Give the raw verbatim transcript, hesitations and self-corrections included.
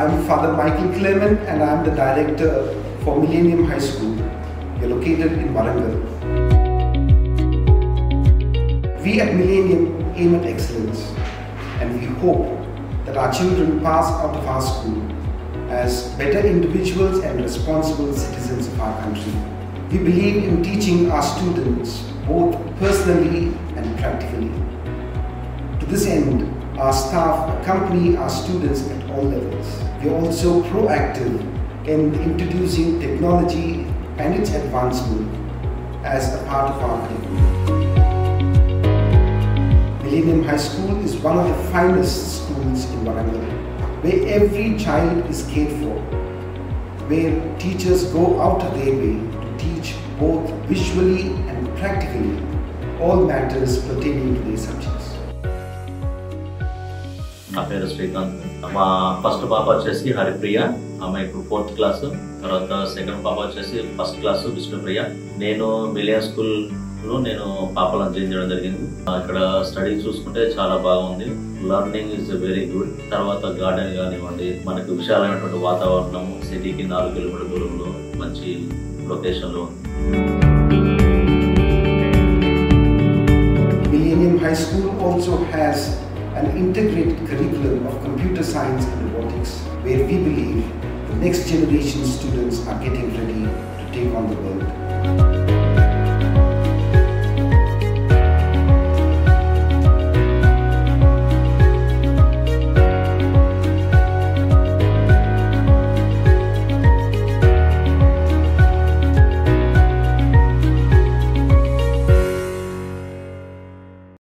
I'm Father Michael Clement and I'm the director for Millennium High School. We're located in Marangal. We at Millennium aim at excellence, and we hope that our children pass out of our school as better individuals and responsible citizens of our country. We believe in teaching our students both personally and practically. To this end, our staff accompany our students at all levels. We are also proactive in introducing technology and its advancement as a part of our curriculum. Millennium High School is one of the finest schools in Vanagala, where every child is cared for, where teachers go out of their way to teach both visually and practically all matters pertaining to their subjects. My name is Srikanth. My first Papa is Hare Priya. I am in fourth class. My second Papa is first class. Priya. I am in Millennium School. I am Papa Lanjin. I study in learning is very good. I am in garden. I am in the city. I am in the location. Millennium High School also has an integrated curriculum of computer science and robotics, where we believe the next generation students are getting ready to take on the world.